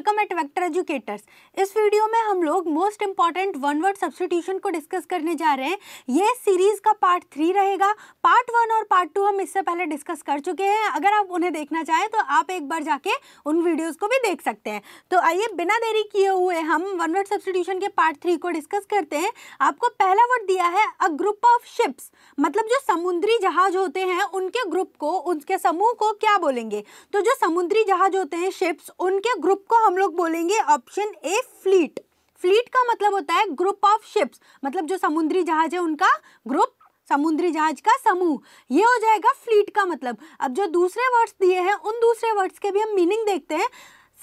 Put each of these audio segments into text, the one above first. Welcome at vector educators. इस video में हम लोग most important one word substitution को डिस्कस करने जा रहे हैं। ये सीरीज़ का पार्ट 3 रहेगा। पार्ट 1 और पार्ट 2 हम इससे पहले डिस्कस कर चुके हैं। अगर आप उन्हें देखना चाहें तो आप एक बार जाके उन वीडियोज़ को भी देख सकते हैं। तो आइए बिना देरी किए हुए हम वन वर्ड सब्स्टिट्यूशन के पार्ट 3 को डिस्कस करते हैं। आपको पहला वर्ड दिया है अ ग्रुप ऑफ शिप्स, मतलब जो समुद्री जहाज होते हैं उनके ग्रुप को, उनके समूह को क्या बोलेंगे? तो जो समुद्री जहाज होते हैं शिप्स, उनके ग्रुप को हम लोग बोलेंगे ऑप्शन ए फ्लीट। फ्लीट का मतलब होता है ग्रुप ऑफ शिप्स, मतलब जो समुद्री जहाज है उनका ग्रुप, समुद्री जहाज का समूह, ये हो जाएगा फ्लीट का मतलब। अब जो दूसरे वर्ड्स दिए हैं उन दूसरे वर्ड्स के भी हम मीनिंग देखते हैं।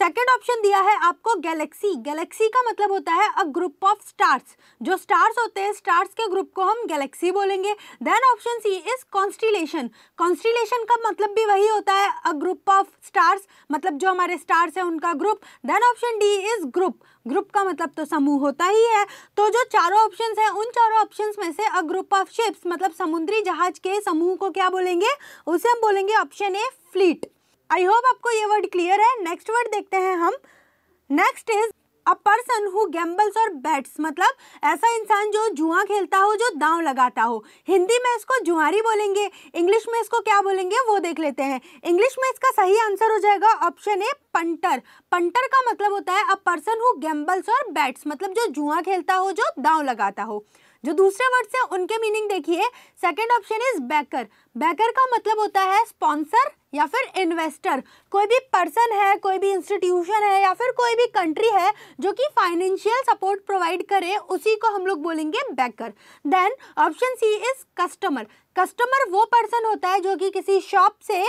सेकेंड ऑप्शन दिया है आपको गैलेक्सी। गैलेक्सी का मतलब होता है अ ग्रुप ऑफ स्टार्स, जो स्टार्स होते हैं स्टार्स के ग्रुप को हम गैलेक्सी बोलेंगे। Then option C is constellation. Constellation का मतलब भी वही होता है अ ग्रुप ऑफ स्टार्स, मतलब जो हमारे स्टार्स हैं उनका group. Then option D is group. Group का मतलब तो समूह होता ही है। तो जो चारों ऑप्शंस हैं उन चारों ऑप्शंस में से अ ग्रुप ऑफ शिप्स, मतलब समुद्री जहाज के समूह को क्या बोलेंगे? उसे हम बोलेंगे option A fleet. I hope आपको ये वर्ड क्लियर है। नेक्स्ट वर्ड देखते हैं हम। Next is a person who gambles और बैट्स, मतलब ऐसा इंसान जो जुआ खेलता हो, जो दांव लगाता हो। हिंदी में इसको जुआरी बोलेंगे, इंग्लिश में इसको क्या बोलेंगे वो देख लेते हैं। इंग्लिश में इसका सही आंसर हो जाएगा ऑप्शन ए पंटर। पंटर का मतलब होता है अ पर्सन हु गैम्बल्स और बैट्स, मतलब जो जुआ खेलता हो, जो दांव लगाता हो। जो दूसरे वर्ड्स हैं उनके मीनिंग देखिए। Second option is backer. Backer का मतलब होता है स्पॉन्सर या फिर इन्वेस्टर। कोई भी पर्सन है, कोई भी इंस्टीट्यूशन है या फिर कोई भी कंट्री है जो कि फाइनेंशियल सपोर्ट प्रोवाइड करे, उसी को हम लोग बोलेंगे backer. Then option C is customer. Customer वो पर्सन होता है जो कि किसी शॉप से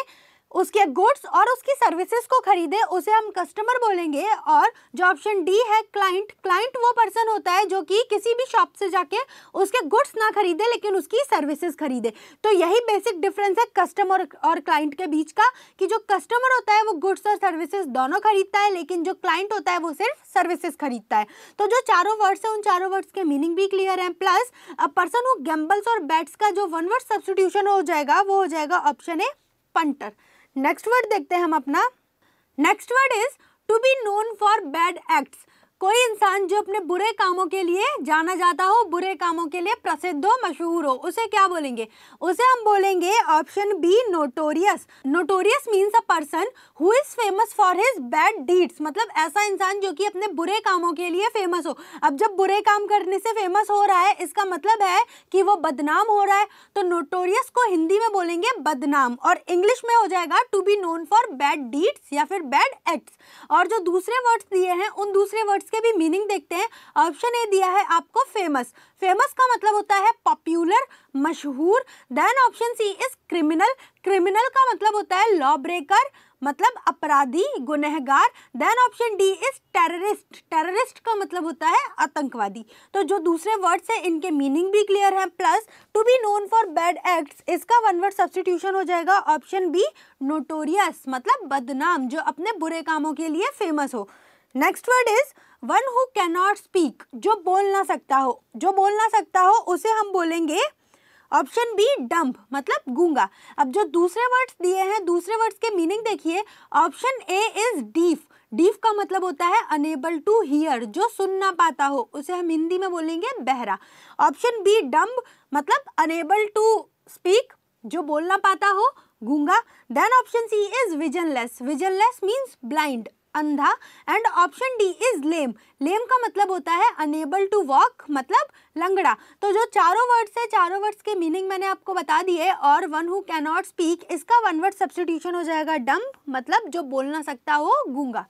उसके गुड्स और उसकी सर्विसेज को खरीदे, उसे हम कस्टमर बोलेंगे। और जो ऑप्शन डी है क्लाइंट, क्लाइंट वो पर्सन होता है जो कि किसी भी शॉप से जाके उसके गुड्स ना खरीदे लेकिन उसकी सर्विसेज खरीदे। तो यही बेसिक डिफरेंस है कस्टमर और क्लाइंट के बीच का, कि जो कस्टमर होता है वो गुड्स और सर्विसेज दोनों खरीदता है, लेकिन जो क्लाइंट होता है वो सिर्फ सर्विसेज खरीदता है। तो जो चारों वर्ड्स हैं उन चारों वर्ड्स के मीनिंग भी क्लियर हैं। Plus a person who gambles और बैट्स का जो वन वर्ड सब्स्टिट्यूशन हो जाएगा वो हो जाएगा option A punter. Next word देखते हैं हम अपना। Next word is to be known for bad acts. कोई इंसान जो अपने बुरे कामों के लिए जाना जाता हो, बुरे कामों के लिए प्रसिद्ध हो, मशहूर हो, उसे क्या बोलेंगे? उसे हम बोलेंगे option B notorious. Notorious means a person who is famous for his bad deeds, मतलब ऐसा इंसान जो कि अपने बुरे कामों के लिए फेमस हो। अब जब बुरे काम करने से फेमस हो रहा है इसका मतलब है कि वो बदनाम हो रहा है। तो नोटोरियस को हिंदी में बोलेंगे बदनाम और इंग्लिश में हो जाएगा to be known for bad deeds या फिर बैड एक्ट्स। और जो दूसरे वर्ड्स दिए हैं उन दूसरे वर्ड्स के भी मीनिंग देखते हैं। ऑप्शन ए दिया है आपको फेमस। फेमस का मतलब होता है पॉपुलर, मशहूर। Then option C is criminal. Criminal का मतलब होता है लॉ ब्रेकर, मतलब अपराधी, गुनहगार। Then option D is terrorist. Terrorist का मतलब होता है आतंकवादी। तो जो दूसरे वर्ड्स हैं इनके मीनिंग भी क्लियर हैं। Plus to be known for bad acts, इसका वन वर्ड सब्स्टिट्यूशन हो जाएगा ऑप्शन बी नोटोरियस, मतलब बदनाम, जो अपने बुरे कामों के लिए फेमस हो। Next word is one who can not speak. जो बोल ना सकता हो, जो बोल ना सकता हो उसे हम बोलेंगे ऑप्शन बी डम्ब, मतलब गूंगा। अब जो दूसरे वर्ड्स दिए हैं दूसरे वर्ड्स के मीनिंग देखिए। Option A is deaf. Deaf का मतलब होता है अनेबल टू हियर, जो सुन ना पाता हो उसे हम हिंदी में बोलेंगे बहरा। ऑप्शन बी डम्ब, मतलब अनेबल टू स्पीक, जो बोल ना पाता हो, गूंगा। Then option C is visionless. Visionless means blind, अंधा। And option D is lame. Lame का मतलब होता है अनेबल टू वॉक, मतलब लंगड़ा। तो जो चारों वर्ड्स है चारों वर्ड्स के मीनिंग मैंने आपको बता दिए। और one who can not speak, इसका वन वर्ड सब्स्टिट्यूशन हो जाएगा डम्ब, मतलब जो बोल ना सकता हो, गूंगा।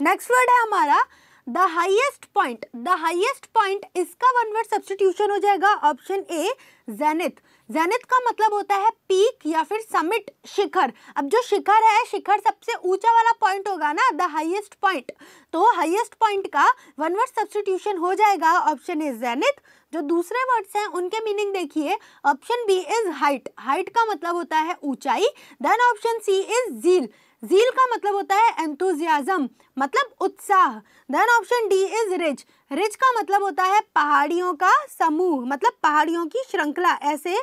नेक्स्ट वर्ड है हमारा the highest point. The highest point, इसका वन वर्ड सब्स्टिट्यूशन हो जाएगा ऑप्शन ए जेनिथ। जेनिथ का मतलब होता है पीक या फिर समिट, शिखर। अब जो शिखर है, शिखर सबसे ऊंचा वाला पॉइंट होगा ना, द हाईएस्ट पॉइंट। तो हाईएस्ट पॉइंट का वन वर्ड सब्स्टिट्यूशन हो जाएगा ऑप्शन ए जेनिथ। जो दूसरे वर्ड्स हैं उनके मीनिंग देखिए। Option B is height. Height का मतलब होता है ऊंचाई। Then option C is zeal. Zeal का मतलब होता है enthusiasm, मतलब उत्साह। Then option D is ridge। Ridge का मतलब होता है पहाड़ियों का समूह, मतलब पहाड़ियों की श्रृंखला। ऐसे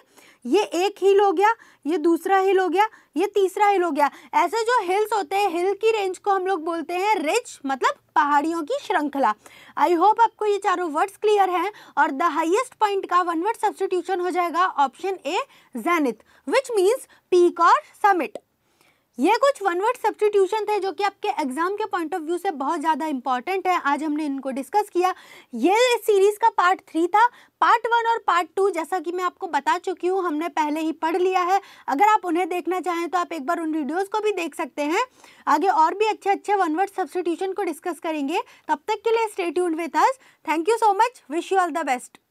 ये एक हिल हो गया, ये दूसरा हिल हो गया, ये तीसरा हिल हो गया। ऐसे जो हिल्स होते हैं, हिल की रेंज को हम लोग बोलते हैं रिज, मतलब पहाड़ियों की श्रृंखला। आई होप आपको ये चारों वर्ड्स क्लियर हैं। और द हाईएस्ट पॉइंट का वन वर्ड सब्स्टिट्यूशन हो जाएगा option A zenith, which means peak और समिट। ये कुछ वन वर्ड सब्स्टिट्यूशन थे जो कि आपके एग्जाम के पॉइंट ऑफ व्यू से बहुत ज़्यादा इंपॉर्टेंट है। आज हमने इनको डिस्कस किया। ये इस सीरीज़ का पार्ट 3 था। पार्ट 1 और पार्ट 2 जैसा कि मैं आपको बता चुकी हूँ हमने पहले ही पढ़ लिया है। अगर आप उन्हें देखना चाहें तो आप एक बार उन वीडियोज़ को भी देख सकते हैं। आगे और भी अच्छे अच्छे वन वर्ड सब्स्टिट्यूशन को डिस्कस करेंगे। तब तक के लिए stay tuned with us. Thank you so much, wish you all the best.